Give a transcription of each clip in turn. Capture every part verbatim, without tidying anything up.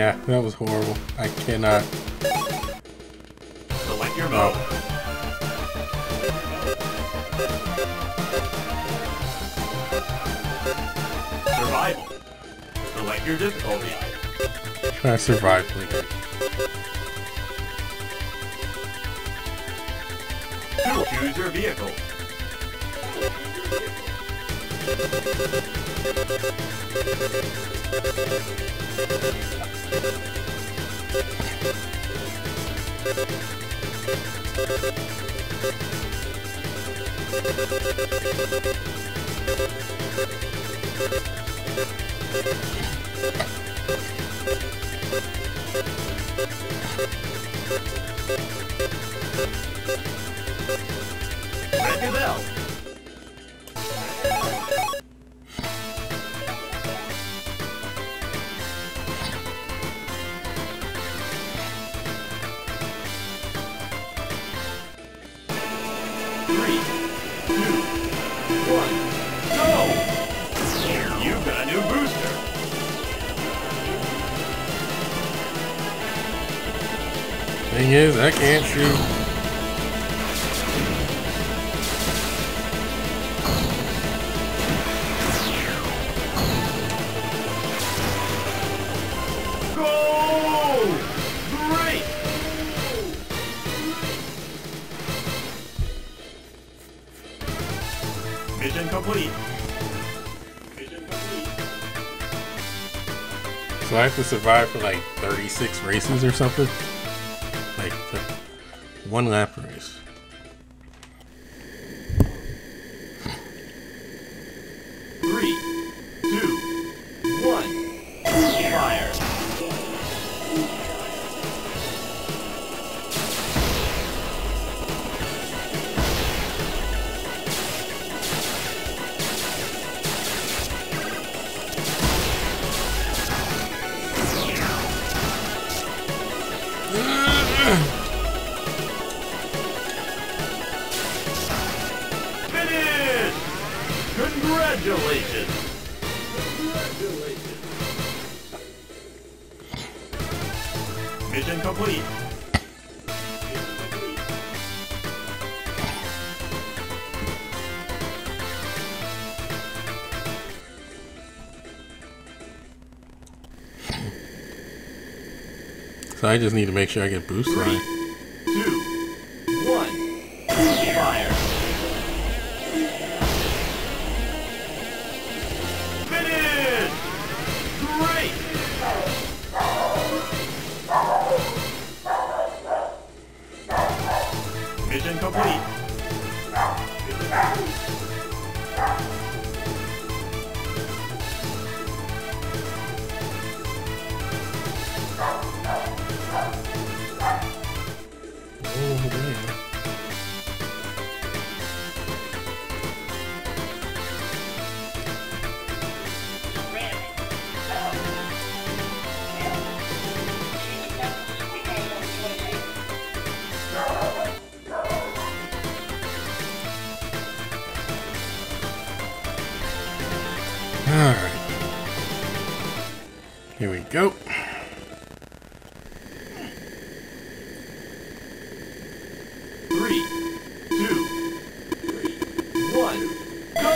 Yeah, that was horrible. I cannot. Select your vote. Oh. Survival. Select your difficulty. Can I survive, please? Choose your vehicle. Ring the bell. Thing is, I can't shoot. Go! Great! Mission complete. Mission complete. So I have to survive for like thirty-six races or something? One lap race. Three, two, one, fire. Congratulations! Congratulations! Mission complete! So I just need to make sure I get boosted. Three, two, Mission complete. Oh, man. Alright. Here we go. Three, two, three, one, go! Oh.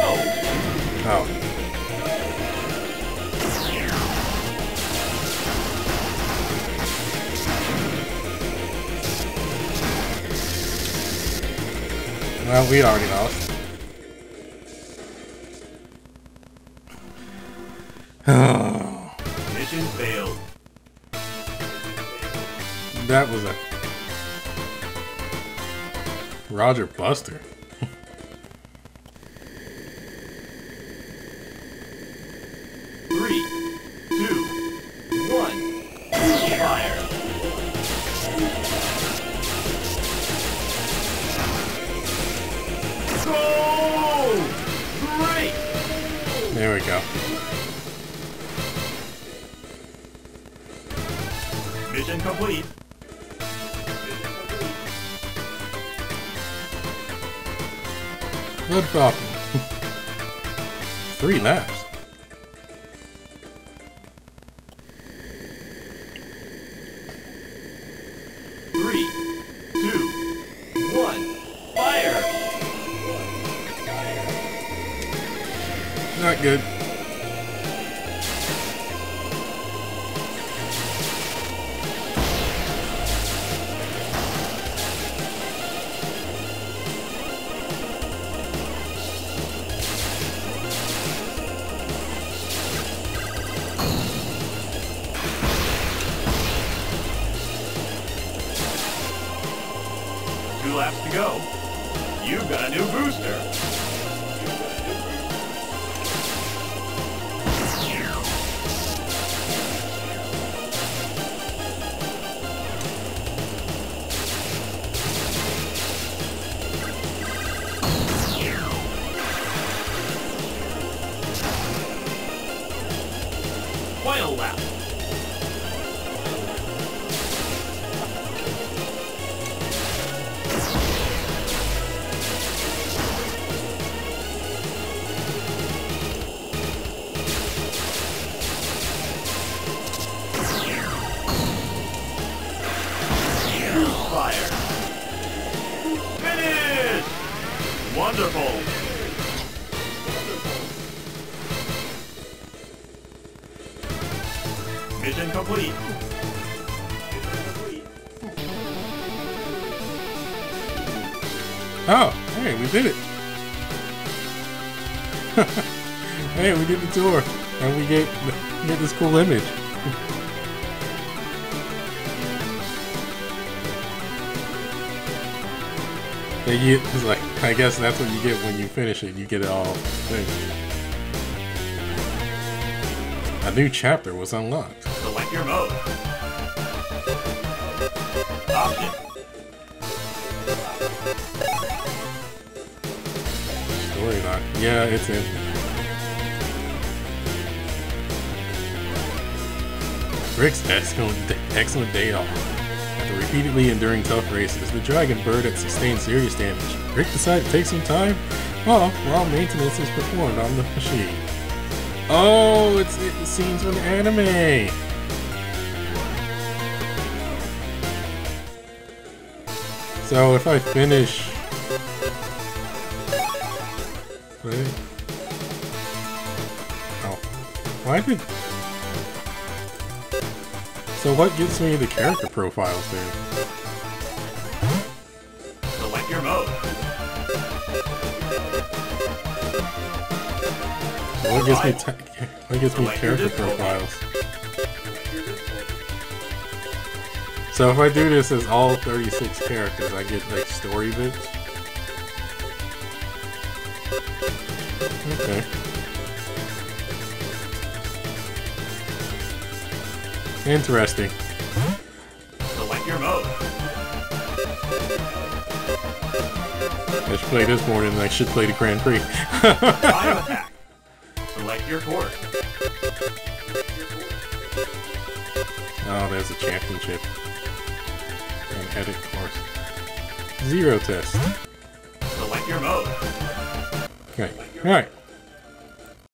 Well, we already lost. Mission failed. That was a Roger Buster. Three, two, one, fire. Go! Great! There we go. Mission complete. Good Falcon. Three laps. that good. Two laps to go. You've got a new booster. Final lap. Fire. Finish. Wonderful. Mission complete. Oh, hey, we did it. Hey, we did the tour, and we get, get this cool image. They get, it's like, I guess that's what you get when you finish it. You get it all finished. A new chapter was unlocked. Select your mode. Option. Storyline. Yeah, it's in. Rick's excellent, excellent day off. After repeatedly enduring tough races, the Dragon Bird had sustained serious damage. Rick decided to take some time off while maintenance is performed on the machine. Oh, it's it, the scenes from the anime. So if I finish, wait. Oh, why did? So what gives me the character profiles there? Select your mode. What gives me what gives me character profiles? So if I do this as all thirty-six characters, I get like story bits. Okay. Interesting. Select your mode. I should play this more than I should play the Grand Prix. Select your course. Oh, there's a championship. And edit course. Zero test. Select your mode. Okay. Alright.